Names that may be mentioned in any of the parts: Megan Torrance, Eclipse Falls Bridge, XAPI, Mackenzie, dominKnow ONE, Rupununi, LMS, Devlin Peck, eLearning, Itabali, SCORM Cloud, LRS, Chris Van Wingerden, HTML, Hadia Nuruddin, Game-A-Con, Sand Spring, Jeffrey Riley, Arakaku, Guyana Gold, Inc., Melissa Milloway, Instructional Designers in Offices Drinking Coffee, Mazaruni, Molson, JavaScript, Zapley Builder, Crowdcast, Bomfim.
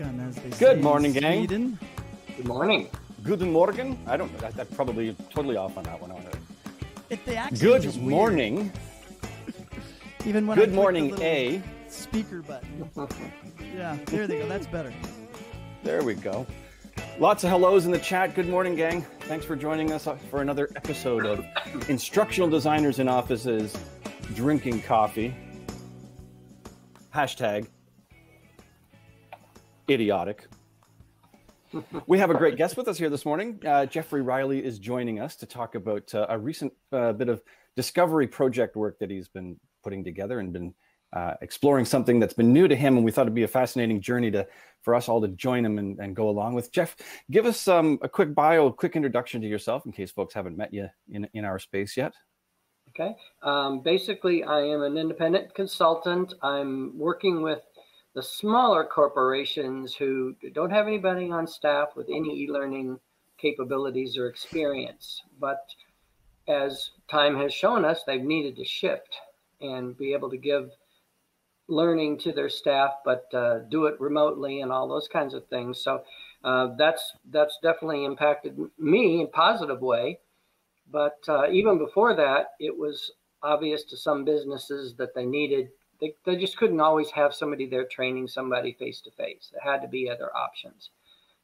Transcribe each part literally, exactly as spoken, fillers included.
Morgen, as they say. Good morning, gang. Sweden. Good morning. Guten Morgen? I don't know. I, I'm probably totally off on that one. If they Good morning. Even when Good I morning, the A. Speaker button. Yeah, there they go. That's better. There we go. Lots of hellos in the chat. Good morning, gang. Thanks for joining us for another episode of Instructional Designers in Offices Drinking Coffee. Hashtag idiotic. We have a great guest with us here this morning. Uh, Jeffrey Riley is joining us to talk about uh, a recent uh, bit of discovery project work that he's been putting together and been uh, exploring something that's been new to him. And we thought it'd be a fascinating journey to for us all to join him and, and go along with. Jeff, give us um, a quick bio, a quick introduction to yourself in case folks haven't met you in, in our space yet. Okay. Um, basically, I am an independent consultant. I'm working with the smaller corporations who don't have anybody on staff with any e-learning capabilities or experience. But as time has shown us, they've needed to shift and be able to give learning to their staff, but uh, do it remotely and all those kinds of things. So uh, that's that's definitely impacted me in a positive way. But uh, even before that, it was obvious to some businesses that they needed, they, they just couldn't always have somebody there training somebody face-to-face. There had to be other options.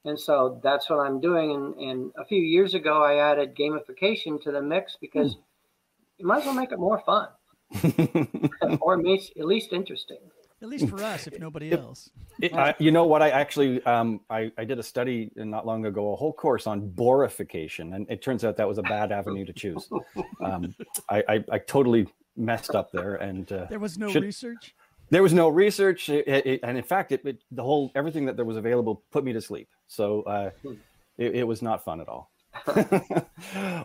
And so that's what I'm doing. And, and a few years ago, I added gamification to the mix because mm. you might as well make it more fun. Or at least interesting. At least for us, if nobody it, else. It, I, you know what? I actually, um, I, I did a study not long ago, a whole course on borification, and it turns out that was a bad avenue to choose. Um, I, I, I totally messed up there, and uh, there was no should, research. There was no research, it, it, and in fact, it, it, the whole everything that there was available put me to sleep. So uh, it, it was not fun at all.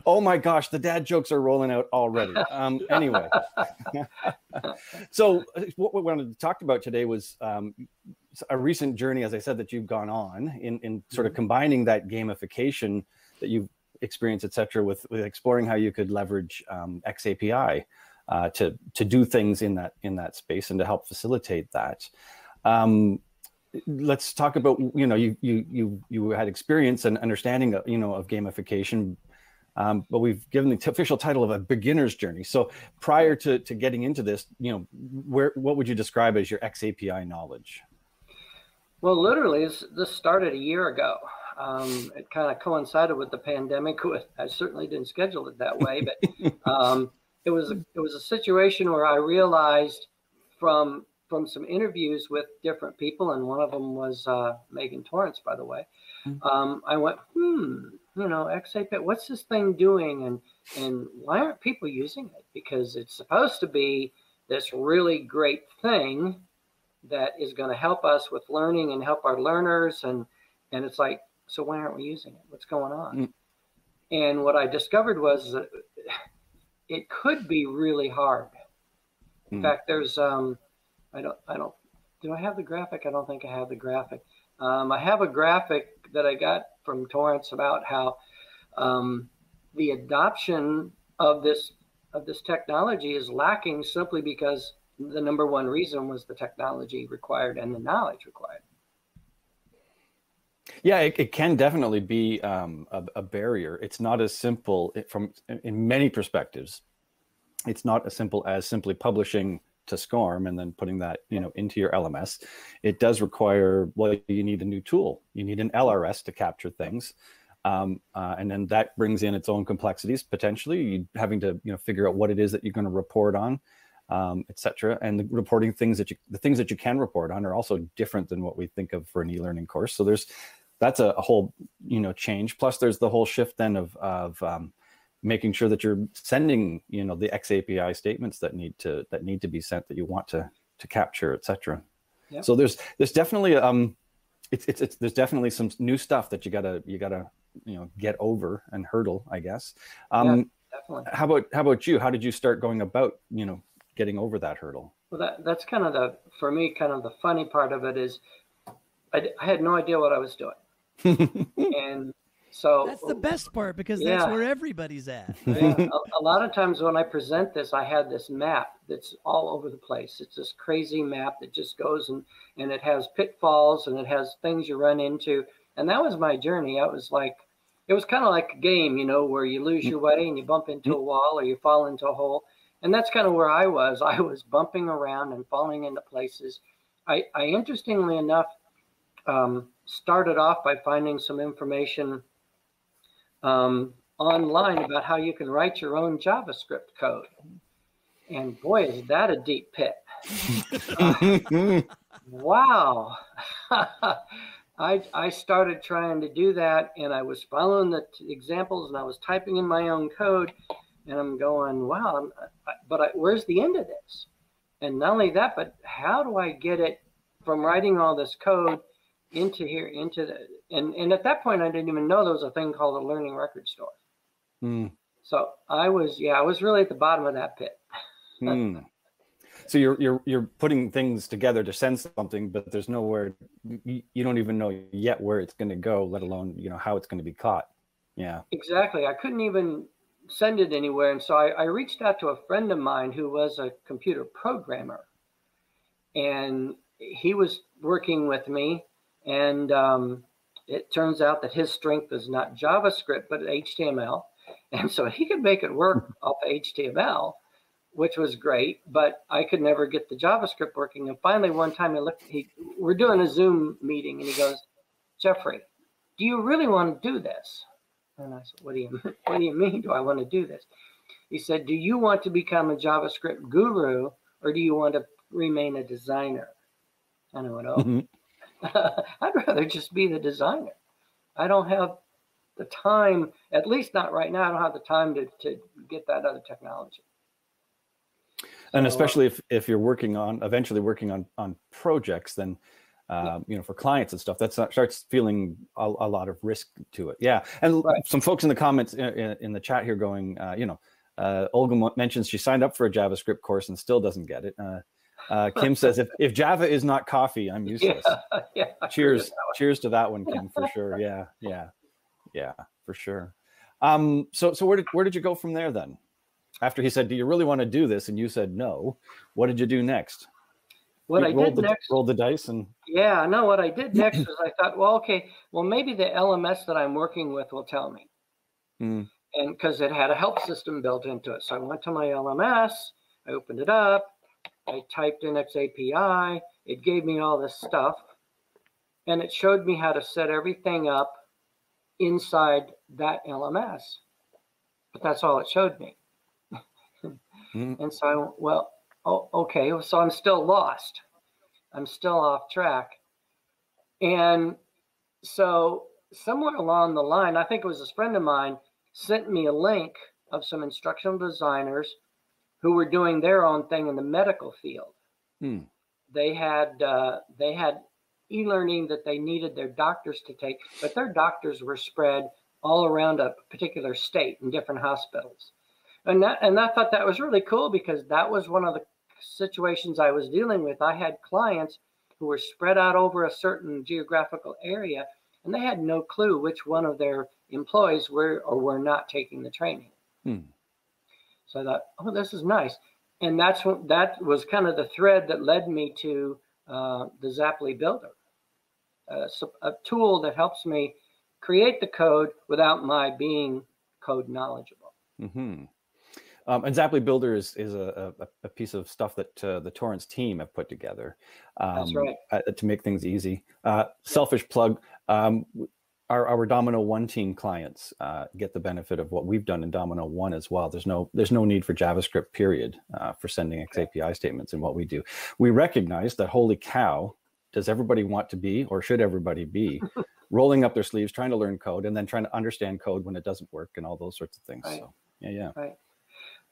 Oh my gosh, the dad jokes are rolling out already. Um, anyway, so what we wanted to talk about today was um, a recent journey, as I said, that you've gone on in, in sort of combining that gamification that you've experienced, et cetera, with, with exploring how you could leverage um, X A P I uh, to, to do things in that, in that space and to help facilitate that. Um, Let's talk about, you know, you you you you had experience and understanding, of, you know, of gamification, um, but we've given the official title of a beginner's journey. So prior to, to getting into this, you know, where what would you describe as your X A P I knowledge? Well, literally, this started a year ago. Um, it kind of coincided with the pandemic. With I certainly didn't schedule it that way, but um, it was a, it was a situation where I realized from. from some interviews with different people, and one of them was uh, Megan Torrance, by the way. Mm-hmm. um, I went, hmm, you know, X A P I, what's this thing doing? And, and why aren't people using it? Because it's supposed to be this really great thing that is going to help us with learning and help our learners. And, and it's like, so why aren't we using it? What's going on? Mm-hmm. And what I discovered was that it could be really hard. In mm-hmm. fact, there's... Um, I don't, I don't, do I have the graphic? I don't think I have the graphic. Um, I have a graphic that I got from Torrance about how um, the adoption of this, of this technology is lacking simply because the number one reason was the technology required and the knowledge required. Yeah, it, it can definitely be um, a, a barrier. It's not as simple it, from, in many perspectives, it's not as simple as simply publishing to SCORM and then putting that, you know, into your L M S. It does require, well, you need a new tool. You need an L R S to capture things. Um, uh, and then that brings in its own complexities, potentially. You having to, you know, figure out what it is that you're going to report on, um, et cetera. And the reporting things that you, the things that you can report on are also different than what we think of for an e-learning course. So there's, that's a, a whole, you know, change. Plus there's the whole shift then of, of, um, making sure that you're sending, you know, the X A P I statements that need to that need to be sent that you want to to capture, et cetera. Yep. So there's there's definitely um, it's, it's it's there's definitely some new stuff that you gotta you gotta you know get over and hurdle, I guess. Um, yeah, definitely. How about how about you? How did you start going about you know getting over that hurdle? Well, that that's kind of the for me kind of the funny part of it is I, I had no idea what I was doing, and So that's the best part, because yeah. that's where everybody's at. Yeah. a, a lot of times when I present this, I had this map that's all over the place. It's this crazy map that just goes, and, and it has pitfalls and it has things you run into. And that was my journey. I was like, it was kind of like a game, you know, where you lose your way and you bump into a wall or you fall into a hole. And that's kind of where I was. I was bumping around and falling into places. I, I interestingly enough, um, started off by finding some information um, online about how you can write your own JavaScript code. And boy, is that a deep pit. uh, wow. I, I started trying to do that, and I was following the t examples, and I was typing in my own code, and I'm going, wow, I'm, I, but I, where's the end of this? And not only that, but how do I get it from writing all this code into here, into the, and, and at that point, I didn't even know there was a thing called a learning record store. Mm. So I was, yeah, I was really at the bottom of that pit. Mm. So you're, you're, you're putting things together to send something, but there's nowhere, you, you don't even know yet where it's going to go, let alone, you know, how it's going to be caught. Yeah, exactly. I couldn't even send it anywhere. And so I, I reached out to a friend of mine who was a computer programmer, and he was working with me. And um, it turns out that his strength is not JavaScript, but H T M L. And so he could make it work off H T M L, which was great, but I could never get the JavaScript working. And finally, one time I looked, he, we're doing a Zoom meeting, and he goes, Jeffrey, do you really want to do this? And I said, what do you, what do you mean, do I want to do this? He said, do you want to become a JavaScript guru, or do you want to remain a designer? And I went, oh. Mm-hmm. I'd rather just be the designer. I don't have the time, at least not right now, I don't have the time to, to get that other technology. And so, especially if, if you're working on, eventually working on, on projects, then, uh, yeah. you know, for clients and stuff, that starts feeling a, a lot of risk to it. Yeah. And right. some folks in the comments in, in the chat here going, uh, you know, uh, Olga mentions she signed up for a JavaScript course and still doesn't get it. Uh, Uh, Kim says, if, if Java is not coffee, I'm useless. Yeah, yeah, cheers. Cheers to that one, Kim, for sure. Yeah, yeah, yeah, for sure. Um, so so where did, where did you go from there then? After he said, do you really want to do this? And you said, no. What did you do next? What you I rolled did the, next. Rolled the dice and. Yeah, no, what I did next was I thought, well, okay, well, maybe the L M S that I'm working with will tell me. Mm. And because it had a help system built into it. So I went to my L M S, I opened it up. I typed in X A P I, it gave me all this stuff, and it showed me how to set everything up inside that L M S, but that's all it showed me. Mm. And so I went, well, oh, okay, so I'm still lost. I'm still off track. And so somewhere along the line, I think it was this friend of mine sent me a link of some instructional designers who were doing their own thing in the medical field. Hmm. They had uh, they had e-learning that they needed their doctors to take, but their doctors were spread all around a particular state in different hospitals. And, that, and I thought that was really cool, because that was one of the situations I was dealing with. I had clients who were spread out over a certain geographical area, and they had no clue which one of their employees were or were not taking the training. Hmm. So I thought, oh, this is nice. And that's what, that was kind of the thread that led me to uh, the Zapley Builder, uh, so a tool that helps me create the code without my being code knowledgeable. Mm-hmm. Um, and Zapley Builder is, is a, a, a piece of stuff that uh, the Torrance team have put together um, that's right. uh, to make things easy. Uh, selfish plug. Um, Our, our dominKnow ONE team clients uh, get the benefit of what we've done in dominKnow ONE as well. There's no there's no need for JavaScript period uh, for sending X A P I statements in what we do. We recognize that, holy cow, does everybody want to be, or should everybody be, rolling up their sleeves, trying to learn code, and then trying to understand code when it doesn't work and all those sorts of things. Right. So yeah, yeah. Right.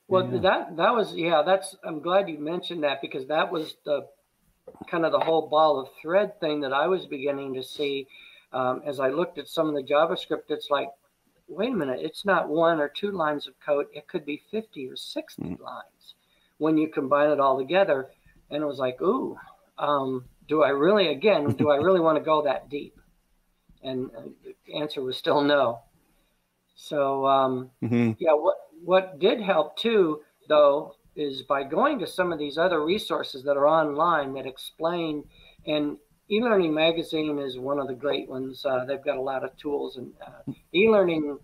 Well, yeah. that that was yeah. That's I'm glad you mentioned that, because that was the kind of the whole ball of thread thing that I was beginning to see. Um, as I looked at some of the JavaScript, it's like, wait a minute, it's not one or two lines of code. It could be fifty or sixty mm. lines when you combine it all together. And it was like, ooh, um, do I really, again, do I really want to go that deep? And uh, the answer was still no. So um, mm-hmm. yeah, what what did help too, though, is by going to some of these other resources that are online that explain, and eLearning Magazine is one of the great ones. Uh, they've got a lot of tools, and uh, eLearning,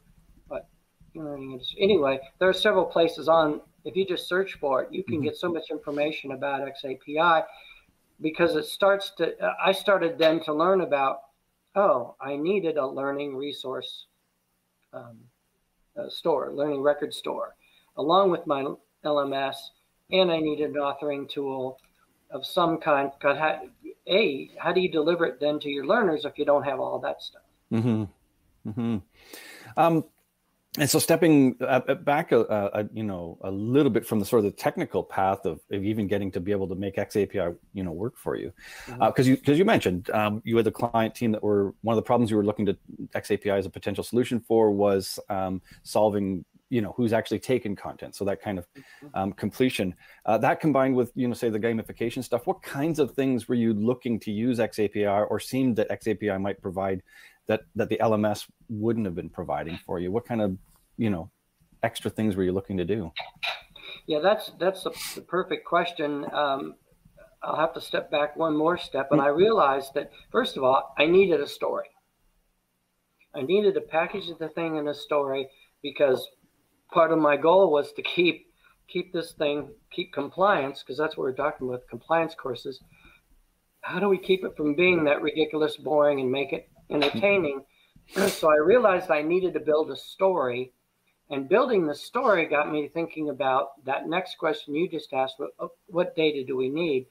but eLearning industry. Anyway, there are several places on. If you just search for it, you can mm-hmm. get so much information about X A P I, because it starts to. Uh, I started then to learn about. Oh, I needed a learning resource um, uh, store, learning record store, along with my L M S, and I needed an authoring tool of some kind. God, how, A, how do you deliver it then to your learners if you don't have all that stuff? Mm-hmm. Mm-hmm. Um, and so stepping uh, back, a, a, you know, a little bit from the sort of the technical path of, of even getting to be able to make X A P I, you know, work for you, because mm-hmm. uh, you because you mentioned um, you had the client team that were one of the problems you were looking to X A P I as a potential solution for was um, solving, you know, who's actually taken content. So that kind of um, completion, uh, that combined with, you know, say the gamification stuff. What kinds of things were you looking to use X A P I, or seemed that X A P I might provide that that the L M S wouldn't have been providing for you? What kind of, you know, extra things were you looking to do? Yeah, that's that's a, the perfect question. Um, I'll have to step back one more step, and I realized that first of all, I needed a story. I needed to package the thing in a story, because part of my goal was to keep keep this thing, keep compliance, because that's what we're talking about, compliance courses. How do we keep it from being that ridiculous, boring, and make it entertaining? So I realized I needed to build a story, and building the story got me thinking about that next question you just asked, what, what data do we need?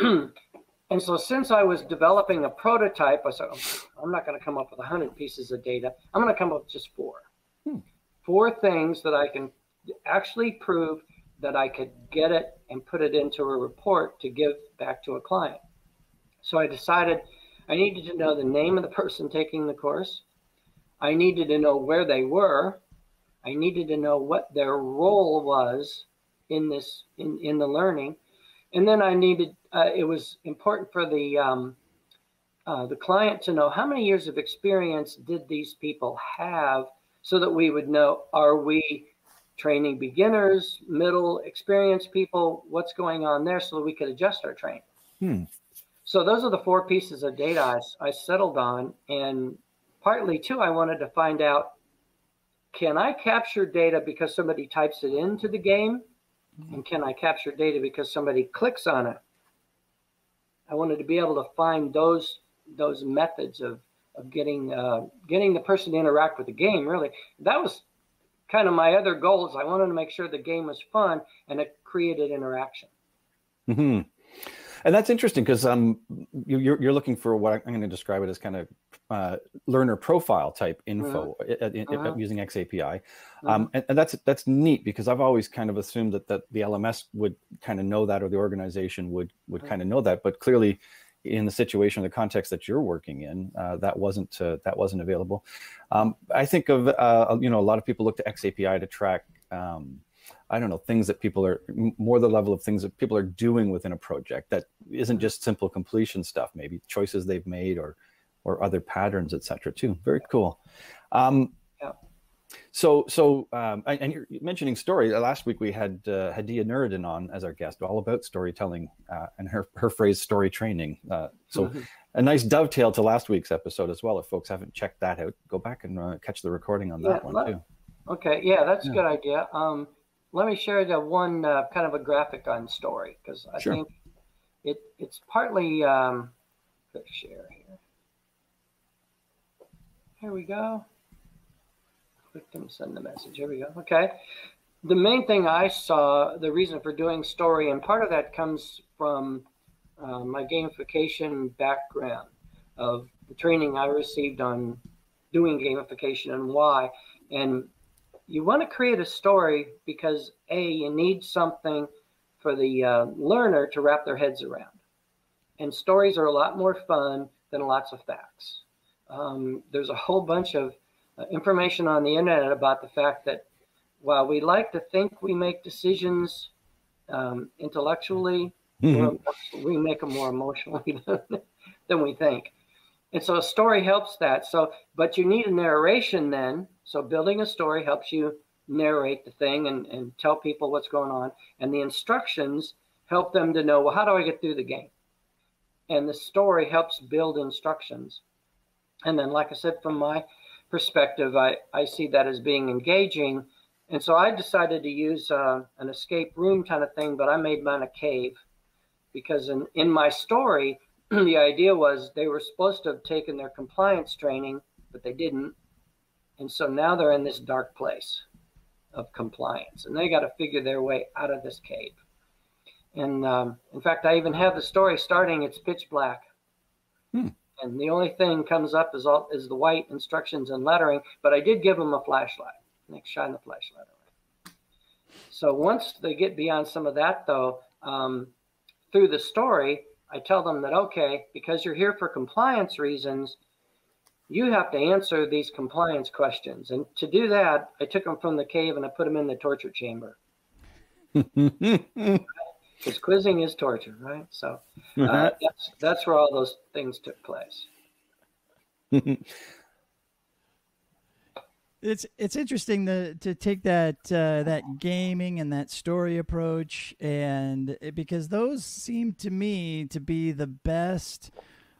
And so since I was developing a prototype, I said, I'm not going to come up with one hundred pieces of data. I'm going to come up with just four. Hmm. Four things that I can actually prove that I could get it and put it into a report to give back to a client. So I decided I needed to know the name of the person taking the course. I needed to know where they were. I needed to know what their role was in this, in, in the learning. And then I needed, uh, it was important for the, um, uh, the client to know how many years of experience did these people have, so that we would know, are we training beginners, middle, experienced people? What's going on there, so that we could adjust our training? Hmm. So those are the four pieces of data I, I settled on. And partly too, I wanted to find out, can I capture data because somebody types it into the game? And can I capture data because somebody clicks on it? I wanted to be able to find those, those methods of, of getting, uh, getting the person to interact with the game, really. That was kind of my other goals. I wanted to make sure the game was fun and it created interaction. Mm-hmm. And that's interesting, because um, you, you're, you're looking for what I'm going to describe it as kind of uh, learner profile type info uh-huh. in, in, uh-huh. using X A P I. Uh-huh. Um, and, and that's that's neat, because I've always kind of assumed that, that the L M S would kind of know that, or the organization would, would uh-huh. kind of know that. But clearly, in the situation or the context that you're working in, uh, that wasn't uh, that wasn't available. Um, I think of, uh, you know, a lot of people look to X A P I to track, um, I don't know, things that people are, more the level of things that people are doing within a project that isn't just simple completion stuff, maybe choices they've made or or other patterns, et cetera, too. Very cool. Um, yeah. So, so um, and you're mentioning story. Last week we had uh, Hadia Nuruddin on as our guest, all about storytelling uh, and her, her phrase, story training. Uh, so a nice dovetail to last week's episode as well. If folks haven't checked that out, go back and uh, catch the recording on that yeah, one let, too. Okay, yeah, that's yeah. a good idea. Um, let me share the one uh, kind of a graphic on story, because I sure. think it, it's partly, um, let's share here. Here we go. Click them, send the message. Here we go. Okay. The main thing I saw, the reason for doing story, and part of that comes from uh, my gamification background of the training I received on doing gamification and why. And you want to create a story because A, you need something for the uh, learner to wrap their heads around. And stories are a lot more fun than lots of facts. Um, there's a whole bunch of Uh, information on the internet about the fact that while we like to think we make decisions um, intellectually, mm-hmm. we make them more emotionally than we think. And so a story helps that. So, but you need a narration then. So building a story helps you narrate the thing and, and tell people what's going on. And the instructions help them to know, well, how do I get through the game? And the story helps build instructions. And then, like I said, from my perspective, I, I see that as being engaging. And so I decided to use uh, an escape room kind of thing, but I made mine a cave. Because in, in my story, the idea was they were supposed to have taken their compliance training, but they didn't. And so now they're in this dark place of compliance, and they got to figure their way out of this cave. And um, in fact, I even have the story starting, it's pitch black. Hmm. And the only thing comes up is, all, is the white instructions and lettering, but I did give them a flashlight. Next, shine the flashlight around. So once they get beyond some of that, though, um, through the story, I tell them that, okay, because you're here for compliance reasons, you have to answer these compliance questions. And to do that, I took them from the cave and I put them in the torture chamber. Because quizzing is torture, right? So uh, that's, that's where all those things took place. It's it's interesting to to take that uh, that gaming and that story approach, and it, because those seem to me to be the best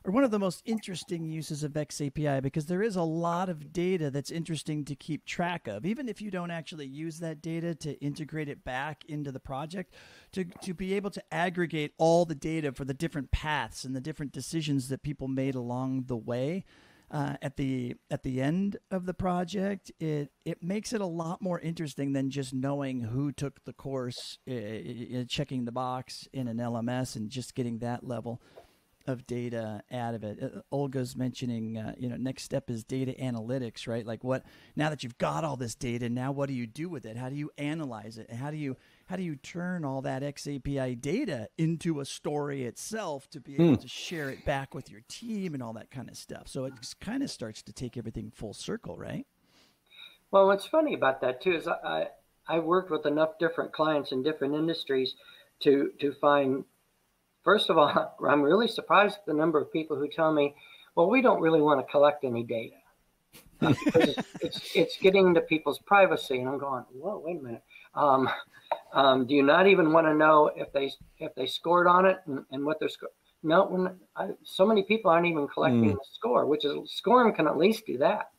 or one of the most interesting uses of X A P I, because there is a lot of data that's interesting to keep track of, even if you don't actually use that data to integrate it back into the project, to to be able to aggregate all the data for the different paths and the different decisions that people made along the way. Uh, at the at the end of the project, it it makes it a lot more interesting than just knowing who took the course, uh, uh, checking the box in an L M S, and just getting that level of data out of it. Uh, Olga's mentioning, uh, you know, next step is data analytics, right? Like, what now that you've got all this data, now what do you do with it? How do you analyze it? And how do you how do you turn all that X A P I data into a story itself to be able mm. to share it back with your team and all that kind of stuff? So it just kind of starts to take everything full circle, right? Well, what's funny about that too is I I worked with enough different clients in different industries to to find. First of all, I'm really surprised at the number of people who tell me, well, we don't really want to collect any data. Uh, because it's, it's, it's getting to people's privacy. And I'm going, whoa, wait a minute. Um, um, do you not even want to know if they if they scored on it and, and what their score? No, when I, so many people aren't even collecting mm. the score, which is SCORM can at least do that.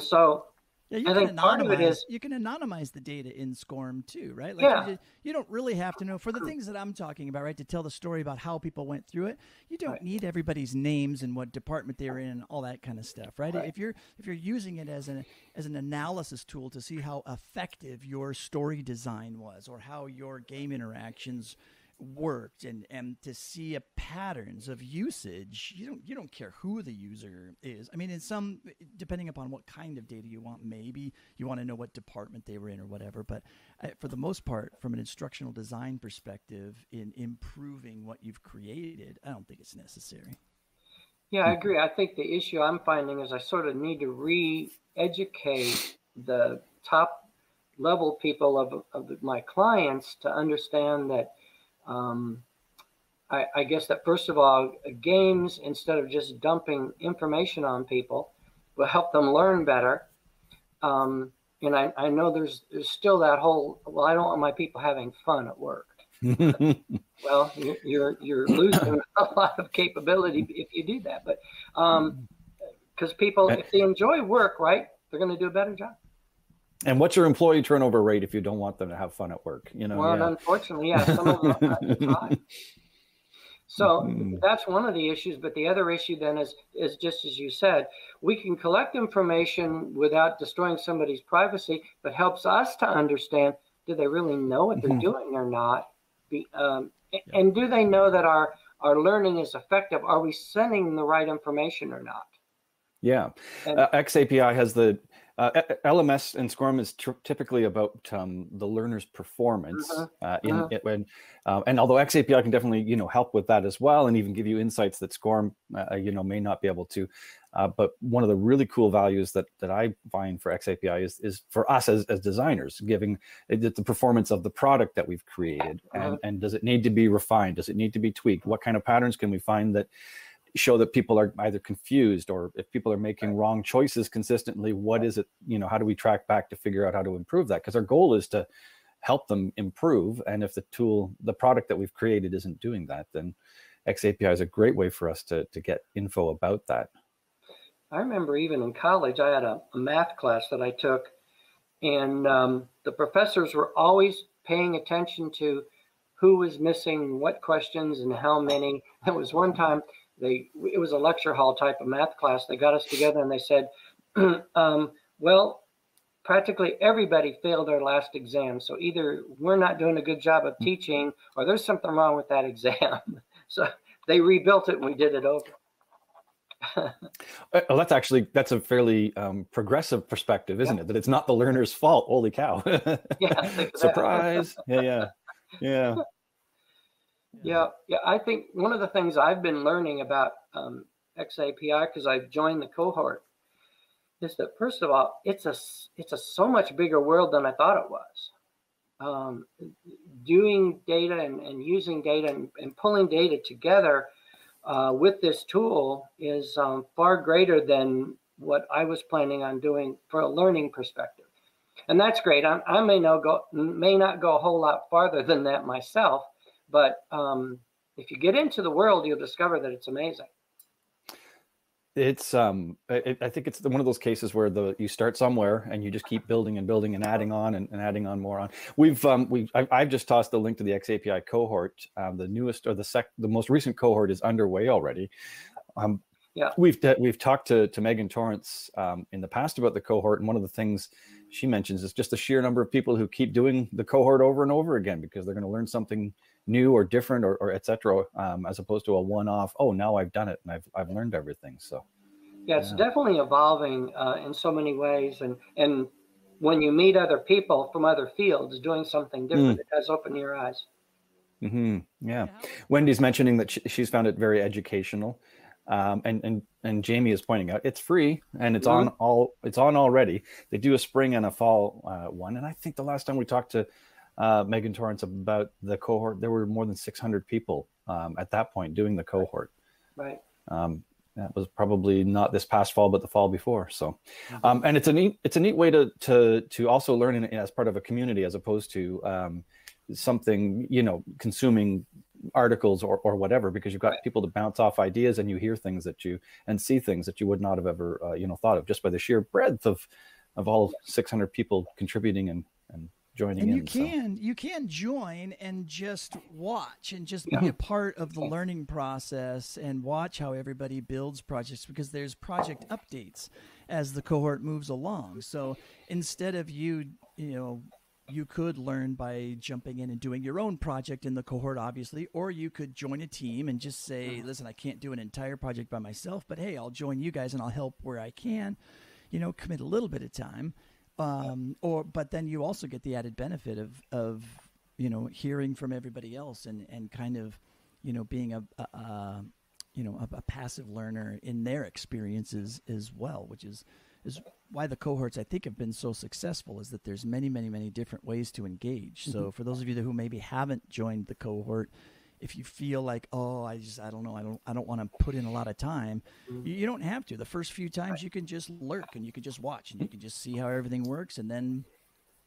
So yeah, you I can think part of it is you can anonymize the data in SCORM too, right? Like yeah. you, just, you don't really have to know for the things that I'm talking about, right? To tell the story about how people went through it, you don't right. need everybody's names and what department they're in and all that kind of stuff, right? right? If you're if you're using it as an as an analysis tool to see how effective your story design was or how your game interactions worked, and and to see a patterns of usage, you don't you don't care who the user is. I mean, in some, depending upon what kind of data you want, maybe you want to know what department they were in or whatever, but for the most part, from an instructional design perspective in improving what you've created, I don't think it's necessary. Yeah, I agree. I think the issue I'm finding is I sort of need to re-educate the top level people of, of my clients to understand that Um, I, I guess that first of all, games, instead of just dumping information on people, will help them learn better. Um, and I, I know there's, there's still that whole, well, I don't want my people having fun at work. Well, you're, you're, you're losing a lot of capability if you do that. But um, because people, if they enjoy work, right, they're going to do a better job. And what's your employee turnover rate if you don't want them to have fun at work? You know, well, yeah. unfortunately, yeah, some of them are high. So that's one of the issues. But the other issue then is, is just as you said, we can collect information without destroying somebody's privacy, but helps us to understand, do they really know what they're doing or not? Be, um, yeah. And do they know that our, our learning is effective? Are we sending the right information or not? Yeah, and, uh, X A P I has the... Uh, L M S and SCORM is typically about um, the learner's performance, uh-huh. uh, in, uh-huh. it, when, uh, and although X A P I can definitely you know help with that as well, and even give you insights that SCORM uh, you know may not be able to. Uh, but one of the really cool values that that I find for X A P I is is for us as as designers, giving it the performance of the product that we've created, uh-huh. and and does it need to be refined? Does it need to be tweaked? What kind of patterns can we find that show that people are either confused, or if people are making wrong choices consistently, what is it, you know, how do we track back to figure out how to improve that? Because our goal is to help them improve. And if the tool, the product that we've created isn't doing that, then X A P I is a great way for us to, to get info about that. I remember even in college, I had a, a math class that I took, and um, the professors were always paying attention to who was missing what questions and how many. There was one time, they it was a lecture hall type of math class. They got us together and they said, um, well, practically everybody failed their last exam. So either we're not doing a good job of teaching, or there's something wrong with that exam. So they rebuilt it and we did it over. Well, that's actually, that's a fairly um, progressive perspective, isn't yeah. it? That it's not the learner's fault. Holy cow. Yeah, surprise. Yeah, yeah, yeah. Yeah, yeah. I think one of the things I've been learning about um, X A P I, because I've joined the cohort, is that first of all, it's a it's a so much bigger world than I thought it was. Um, doing data and, and using data and, and pulling data together uh, with this tool is um, far greater than what I was planning on doing for a learning perspective, and that's great. I, I may not go may not go a whole lot farther than that myself. But um, if you get into the world, you'll discover that it's amazing. It's, um, it, I think it's one of those cases where the you start somewhere and you just keep building and building and adding on and, and adding on more on. We've, um, we've, I've just tossed the link to the X A P I cohort. Um, the newest or the sec, the most recent cohort is underway already. Um, yeah, we've we've talked to to Megan Torrance um, in the past about the cohort, and one of the things she mentions is just the sheer number of people who keep doing the cohort over and over again because they're going to learn something new or different, or, or et cetera, um, as opposed to a one-off, oh, now I've done it and I've, I've learned everything. So, yeah, it's yeah. definitely evolving uh, in so many ways. And, and when you meet other people from other fields doing something different, mm. it does open your eyes. Mm-hmm. Yeah. yeah. Wendy's mentioning that she, she's found it very educational. Um, and, and, and Jamie is pointing out it's free and it's mm-hmm. on all, it's on already. They do a spring and a fall uh, one. And I think the last time we talked to Uh, Megan Torrance about the cohort, there were more than six hundred people um, at that point doing the cohort. Right. Um, that was probably not this past fall, but the fall before. So, um, and it's a neat, it's a neat way to to to also learn in, as part of a community, as opposed to um, something, you know, consuming articles or or whatever, because you've got right. people to bounce off ideas, and you hear things that you and see things that you would not have ever uh, you know thought of just by the sheer breadth of of all yes. six hundred people contributing and and. Joining and in, you can so. you can join and just watch and just yeah. be a part of the learning process and watch how everybody builds projects, because there's project updates as the cohort moves along. So instead of you you know you could learn by jumping in and doing your own project in the cohort, obviously, or you could join a team and just say, listen, I can't do an entire project by myself, but hey, I'll join you guys and I'll help where I can, you know, commit a little bit of time. Um, or, but then you also get the added benefit of, of, you know, hearing from everybody else and, and kind of, you know, being a, a, a you know, a, a passive learner in their experiences as well, which is, is why the cohorts, I think, have been so successful, is that there's many, many, many different ways to engage. So for those of you who maybe haven't joined the cohort, if you feel like, oh, I just, I don't know, I don't, I don't want to put in a lot of time, mm-hmm. you, you don't have to. The first few times you can just lurk and you can just watch and you can just see how everything works. And then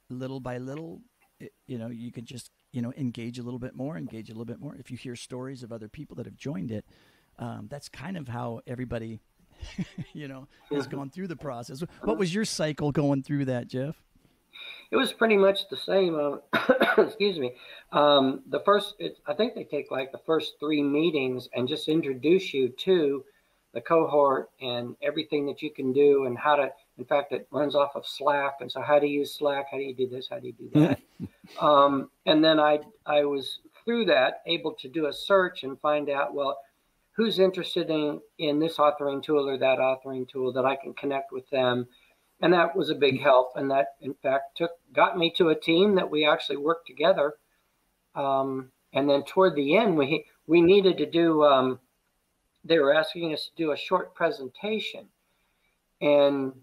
little by little, it, you know, you can just, you know, engage a little bit more, engage a little bit more. If you hear stories of other people that have joined it, um, that's kind of how everybody, you know, has mm-hmm. gone through the process. What was your cycle going through that, Jeff? It was pretty much the same. Uh, excuse me. Um, the first, it, I think they take like the first three meetings and just introduce you to the cohort and everything that you can do and how to, in fact, it runs off of Slack. And so how do you use Slack? How do you do this? How do you do that? um, and then I, I was through that able to do a search and find out, well, who's interested in, in this authoring tool or that authoring tool that I can connect with them. And that was a big help. And that, in fact, took got me to a team that we actually worked together. Um, and then toward the end, we we needed to do, um, they were asking us to do a short presentation. And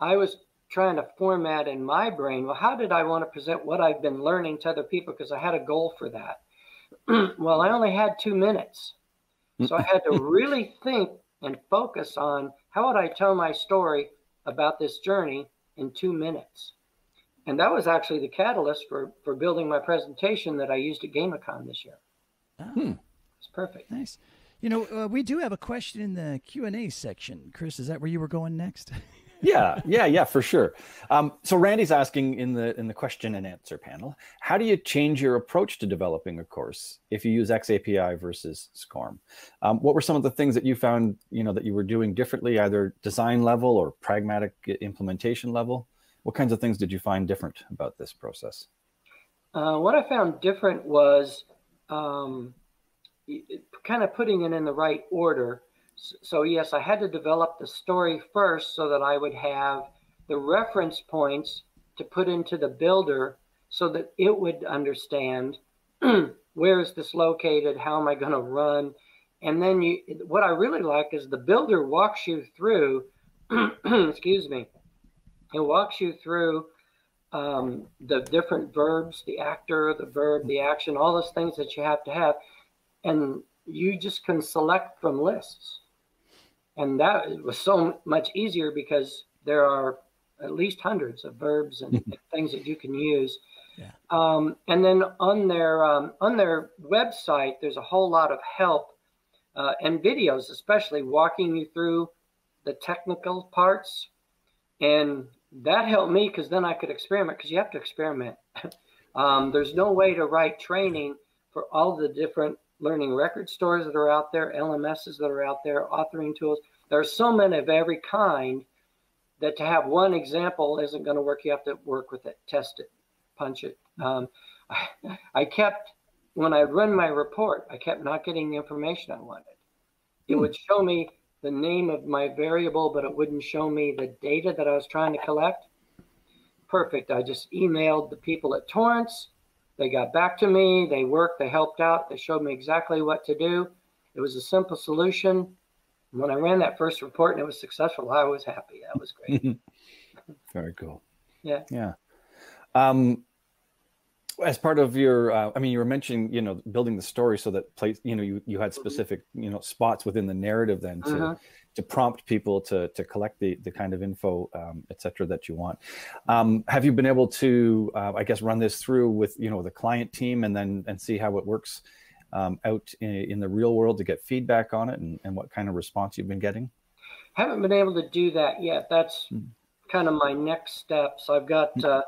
I was trying to format in my brain, well, how did I want to present what I've been learning to other people? Because I had a goal for that. Well, I only had two minutes. So I had to really think and focus on how would I tell my story about this journey in two minutes. And that was actually the catalyst for, for building my presentation that I used at Game-A-Con this year. Oh, hmm. It's perfect. Nice. You know, uh, we do have a question in the Q and A section. Chris, is that where you were going next? yeah, yeah, yeah, for sure. Um, so Randy's asking in the in the question and answer panel, how do you change your approach to developing a course if you use X A P I versus SCORM? Um, what were some of the things that you found, you know, that you were doing differently, either design level or pragmatic implementation level? What kinds of things did you find different about this process? Uh, what I found different was um, kind of putting it in the right order. So yes, I had to develop the story first so that I would have the reference points to put into the builder so that it would understand where is this located, how am I going to run? And then you, what I really like is the builder walks you through, excuse me, it walks you through um, the different verbs, the actor, the verb, the action, all those things that you have to have. And you just can select from lists. And that was so much easier because there are at least hundreds of verbs and things that you can use. Yeah. Um, and then on their, um, on their website, there's a whole lot of help uh, and videos, especially walking you through the technical parts. And that helped me because then I could experiment, because you have to experiment. um, there's no way to write training for all the different learning record stores that are out there, L M Ss that are out there, authoring tools. There are so many of every kind that to have one example isn't going to work. You have to work with it, test it, punch it. Um, I, I kept, when I run my report, I kept not getting the information I wanted. It would show me the name of my variable, but it wouldn't show me the data that I was trying to collect. Perfect. I just emailed the people at Torrance. They got back to me. They worked. They helped out. They showed me exactly what to do. It was a simple solution. When I ran that first report and it was successful, I was happy. That was great. Very cool. Yeah. Yeah. Um, as part of your, uh, I mean, you were mentioning, you know, building the story so that place, you know, you, you had specific, you know, spots within the narrative then to, uh-huh. to prompt people to, to collect the, the kind of info, um, et cetera, that you want. Um, have you been able to, uh, I guess, run this through with, you know, the client team and then, and see how it works um, out in, in the real world to get feedback on it and, and what kind of response you've been getting? Haven't been able to do that yet. That's mm-hmm. kind of my next steps. I've got, mm-hmm. uh,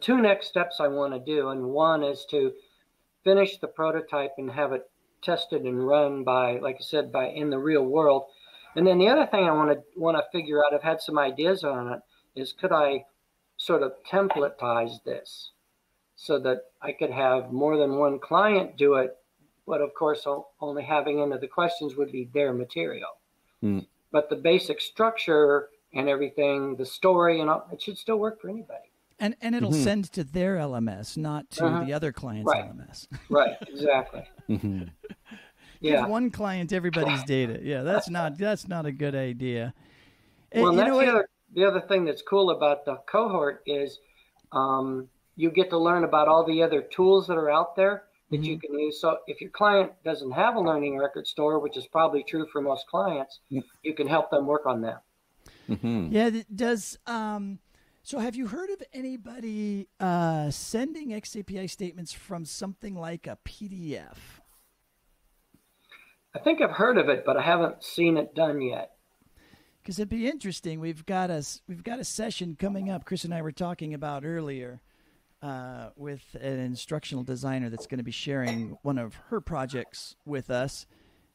two next steps I want to do, and one is to finish the prototype and have it tested and run by, like I said, by in the real world. And then the other thing I want to want to figure out, I've had some ideas on it, is could I sort of templatize this so that I could have more than one client do it, but of course only having into the questions would be their material. Mm. But the basic structure and everything, the story, and all, it should still work for anybody. And, and it'll mm-hmm. send to their L M S, not to uh-huh. the other client's right. L M S. Right, exactly. mm-hmm. Yeah. Give one client everybody's data. Yeah, that's not that's not a good idea. Well, and, you that's know, the, other, the other thing that's cool about the cohort is um, you get to learn about all the other tools that are out there that mm-hmm. you can use. So if your client doesn't have a learning record store, which is probably true for most clients, yeah. you can help them work on that. Mm-hmm. Yeah, it does... Um, So have you heard of anybody uh, sending X A P I statements from something like a P D F? I think I've heard of it, but I haven't seen it done yet. Because it'd be interesting. We've got a, we've got a session coming up. Chris and I were talking about earlier uh, with an instructional designer that's going to be sharing one of her projects with us.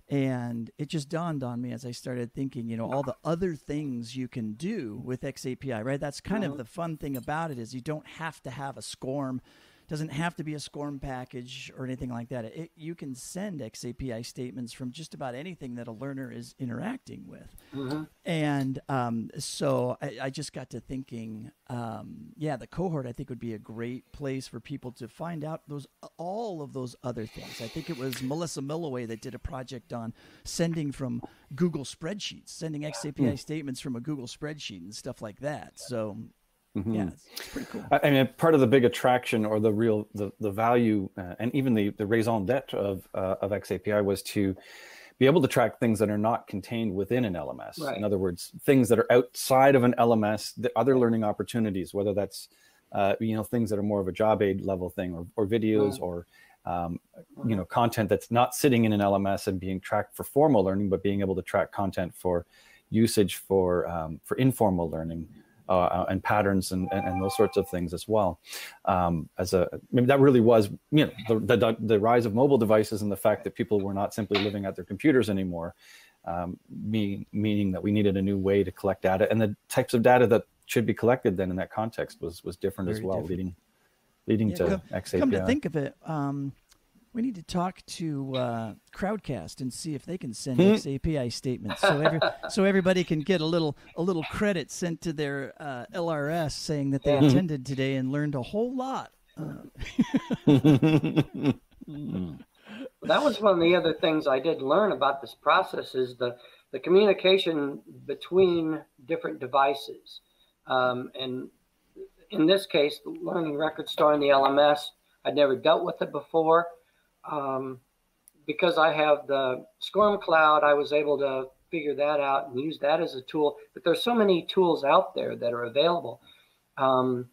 And it just dawned on me as I started thinking, you know, all the other things you can do with X A P I, right? That's kind mm-hmm. of the fun thing about it is you don't have to have a SCORM, doesn't have to be a SCORM package or anything like that. It, you can send X A P I statements from just about anything that a learner is interacting with. Mm-hmm. And um, so I, I just got to thinking, um, yeah, the cohort I think would be a great place for people to find out those all of those other things. I think it was Melissa Milloway that did a project on sending from Google spreadsheets, sending X A P I mm-hmm. statements from a Google spreadsheet and stuff like that. So. Mm-hmm. Yeah, it's pretty cool. I mean, part of the big attraction or the real, the, the value uh, and even the, the raison d'etre of, uh, of X A P I was to be able to track things that are not contained within an L M S. Right. In other words, things that are outside of an L M S, the other learning opportunities, whether that's, uh, you know, things that are more of a job aid level thing, or, or videos, yeah. or, um, you know, content that's not sitting in an L M S and being tracked for formal learning, but being able to track content for usage for, um, for informal learning. Uh, and patterns and, and, and those sorts of things as well. Um, as a, I mean, that really was, you know, the, the, the rise of mobile devices and the fact that people were not simply living at their computers anymore, um, mean, meaning that we needed a new way to collect data, and the types of data that should be collected then in that context was was different Very as well, different. leading leading yeah, to come, X A P I. Come to think of it, um, we need to talk to uh, Crowdcast and see if they can send us A P I statements, so every, so everybody can get a little a little credit sent to their uh, L R S saying that they yeah. attended today and learned a whole lot. Uh, that was one of the other things I did learn about this process, is the the communication between different devices, um, and in this case, the learning record store in the L M S. I'd never dealt with it before. Um, because I have the SCORM Cloud, I was able to figure that out and use that as a tool. But there's so many tools out there that are available. Um,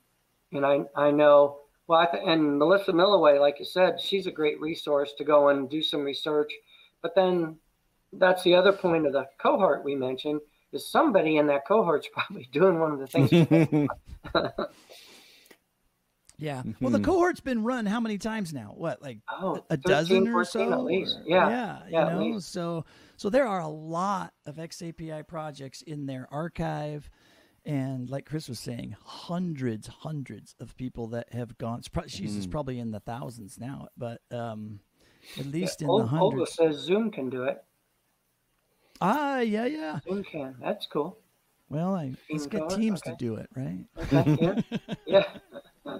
and I, I know, well, I th and Melissa Milloway, like you said, she's a great resource to go and do some research. But then that's the other point of the cohort we mentioned, is somebody in that cohort's probably doing one of the things. Yeah. Well, the cohort's been run how many times now? What, like oh, a dozen or so? At least. Yeah. Yeah. yeah you know? least. So, so there are a lot of X A P I projects in their archive. And like Chris was saying, hundreds, hundreds of people that have gone. It's probably, she's mm. probably in the thousands now, but um, at least yeah, in Olga, the hundreds. Olga says Zoom can do it. Ah, yeah, yeah. Zoom can. That's cool. Well, I, let's get Teams okay. to do it, right? Okay. Yeah. yeah.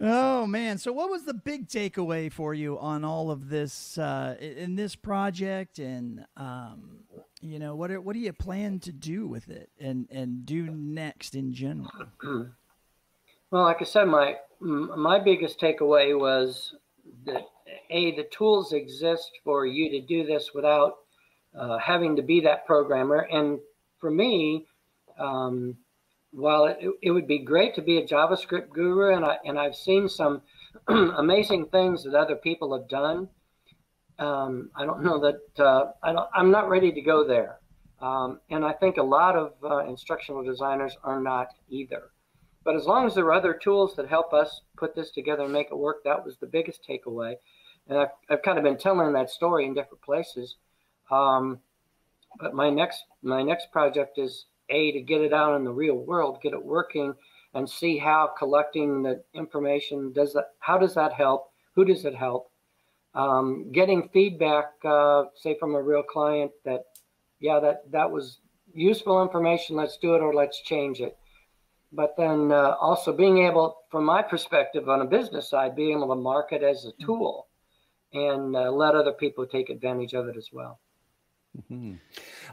Oh, man. So what was the big takeaway for you on all of this, uh, in this project? And, um, you know, what, are, what do you plan to do with it and, and do next in general? Well, like I said, my, my biggest takeaway was that, A, the tools exist for you to do this without uh, having to be that programmer. And for me, um, While it, it would be great to be a JavaScript guru, and, I, and I've seen some amazing things that other people have done, um, I don't know that uh, I don't, I'm not ready to go there. Um, and I think a lot of uh, instructional designers are not either. But as long as there are other tools that help us put this together and make it work, that was the biggest takeaway. And I've, I've kind of been telling that story in different places. Um, but my next, my next project is A, to get it out in the real world, get it working, and see how collecting the information, does that, how does that help? Who does it help? Um, getting feedback, uh, say from a real client that, yeah, that, that was useful information, let's do it or let's change it. But then uh, also being able, from my perspective on a business side, being able to market as a tool and uh, let other people take advantage of it as well. Mm-hmm.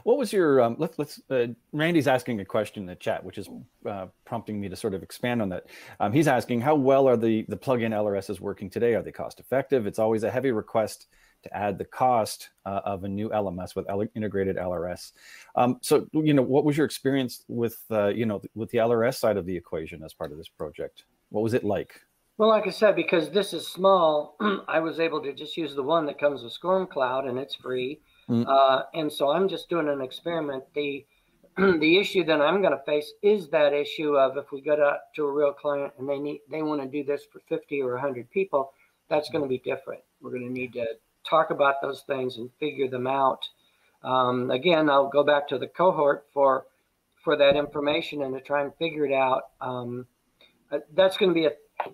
What was your, um, let's, let's uh, Randy's asking a question in the chat, which is uh, prompting me to sort of expand on that. Um, he's asking, how well are the, the plug-in L R Ss working today? Are they cost effective? It's always a heavy request to add the cost uh, of a new L M S with L integrated L R S. Um, so, you know, what was your experience with, uh, you know, with the L R S side of the equation as part of this project? What was it like? Well, like I said, because this is small, I was able to just use the one that comes with SCORM Cloud, and it's free. Uh, and so I'm just doing an experiment. The the issue that I'm going to face is that issue of, if we go to, to a real client and they need they want to do this for fifty or a hundred people, that's going to be different. We're going to need to talk about those things and figure them out. Um, again, I'll go back to the cohort for for that information and to try and figure it out. Um, that's going to be a,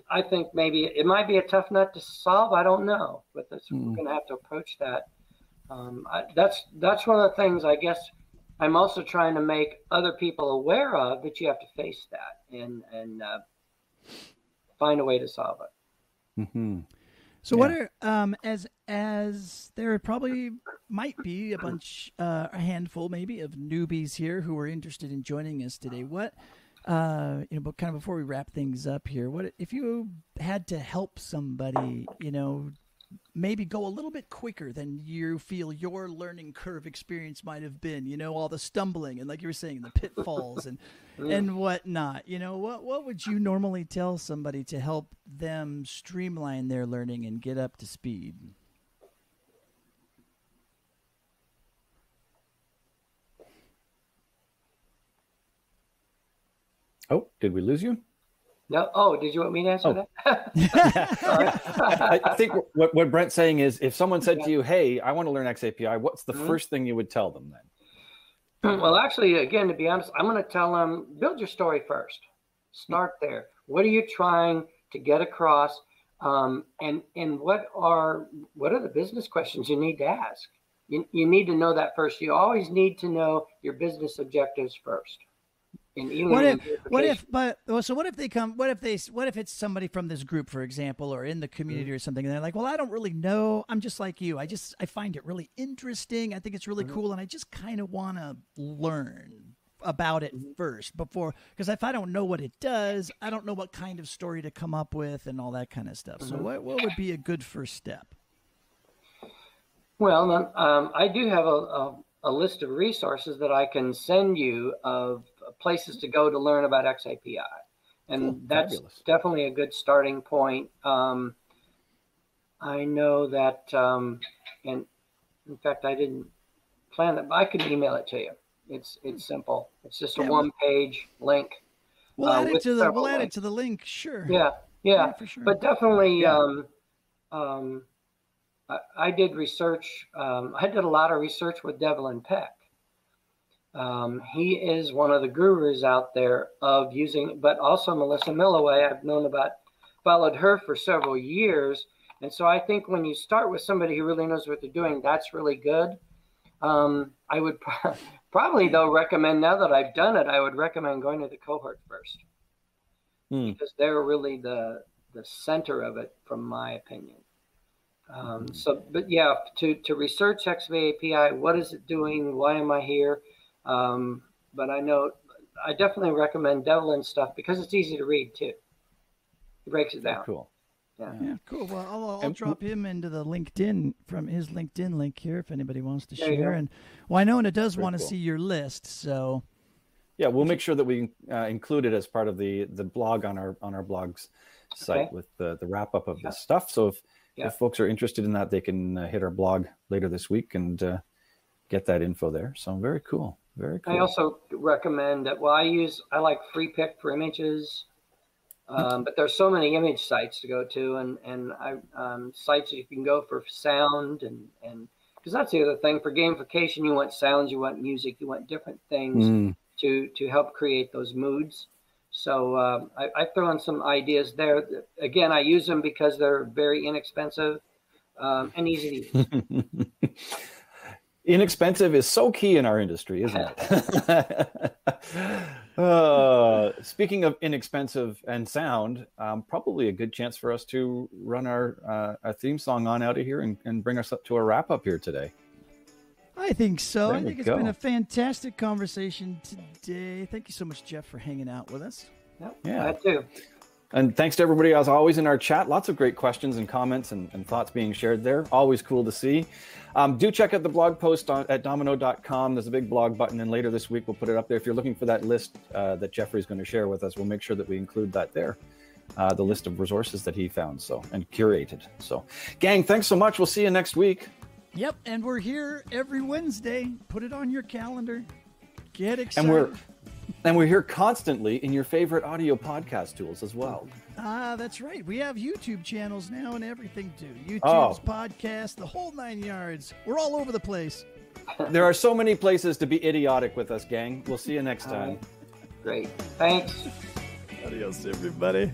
I think maybe it might be a tough nut to solve. I don't know, but that's, mm. we're going to have to approach that. Um, I, that's that's one of the things, I guess, I'm also trying to make other people aware of, that you have to face that and and uh, find a way to solve it. Mm-hmm. So yeah. what are um, as as there probably might be a bunch, uh, a handful maybe of newbies here who are interested in joining us today. What uh, you know, but kind of before we wrap things up here, what if you had to help somebody, you know, maybe go a little bit quicker than you feel your learning curve experience might have been, you know, all the stumbling and, like you were saying, the pitfalls and yeah. and whatnot. You know, what what would you normally tell somebody to help them streamline their learning and get up to speed? Oh, did we lose you? No. Oh, did you want me to answer oh. that? I think what, what Brent's saying is, if someone said yeah. to you, hey, I want to learn X A P I, what's the mm-hmm. first thing you would tell them then? Well, actually, again, to be honest, I'm going to tell them, build your story first. Start there. What are you trying to get across? Um, and and what are what are the business questions you need to ask? You, you need to know that first. You always need to know your business objectives first. What if, what if, but well, so what if they come, what if they, what if it's somebody from this group, for example, or in the community mm-hmm. or something, and they're like, well, I don't really know. I'm just like you. I just, I find it really interesting. I think it's really mm-hmm. cool. And I just kind of want to learn about it mm-hmm. first before, because if I don't know what it does, I don't know what kind of story to come up with and all that kind of stuff. Mm-hmm. So what, what would be a good first step? Well, um, I do have a, a, a list of resources that I can send you of places to go to learn about X A P I. And oh, that's fabulous. Definitely a good starting point. Um, I know that, um, and in fact, I didn't plan that, but I could email it to you. It's it's simple. It's just a yeah, one-page we'll, link. We'll, uh, add, it to the, we'll add it to the link, sure. Yeah, yeah, yeah for sure. But definitely, yeah. um, um, I, I did research. Um, I did a lot of research with Devlin Peck. Um, he is one of the gurus out there of using, but also Melissa Milloway. I've known about, followed her for several years. And so I think when you start with somebody who really knows what they're doing, that's really good. Um, I would pro probably, though, recommend, now that I've done it, I would recommend going to the cohort first. Mm. Because they're really the, the center of it, from my opinion. Um, mm. So, but yeah, to, to research X A P I, what is it doing? Why am I here? Um, but I know I definitely recommend Devlin's stuff because it's easy to read too. He breaks it down. Cool. Yeah. yeah cool. Well, I'll, I'll drop him into the LinkedIn from his LinkedIn link here if anybody wants to there share. And well, I know Anna does Very want cool. to see your list, so yeah, we'll make sure that we uh, include it as part of the the blog on our on our blog's site okay. with the the wrap up of yeah. this stuff. So if yeah. if folks are interested in that, they can uh, hit our blog later this week and uh, get that info there. So very cool. Very cool. I also recommend that, well, I use, I like free pick for images, um, but there's so many image sites to go to and, and I, um, sites that you can go for sound and, and because that's the other thing for gamification, you want sounds, you want music, you want different things mm. to, to help create those moods. So uh, I, I throw in some ideas there. Again, I use them because they're very inexpensive um, and easy to use. Inexpensive is so key in our industry, isn't it? uh, speaking of inexpensive and sound, um, probably a good chance for us to run our, uh, our theme song on out of here and, and bring us up to a wrap up here today. I think so. There I think it's go. been a fantastic conversation today. Thank you so much, Jeff, for hanging out with us. Yep, yeah, that too. And thanks to everybody, as always, in our chat. Lots of great questions and comments and, and thoughts being shared there. Always cool to see. Um, do check out the blog post on, at domino dot com. There's a big blog button, and later this week we'll put it up there. If you're looking for that list uh, that Jeffrey's going to share with us, we'll make sure that we include that there, uh, the list of resources that he found so and curated. So, gang, thanks so much. We'll see you next week. Yep, and we're here every Wednesday. Put it on your calendar. Get excited. And we're... And we're here constantly in your favorite audio podcast tools as well. Ah, that's right. We have YouTube channels now and everything too. YouTube's, oh. podcasts, the whole nine yards. We're all over the place. There are so many places to be idiotic with us, gang. We'll see you next time. Right. Great. Thanks. Adios, everybody.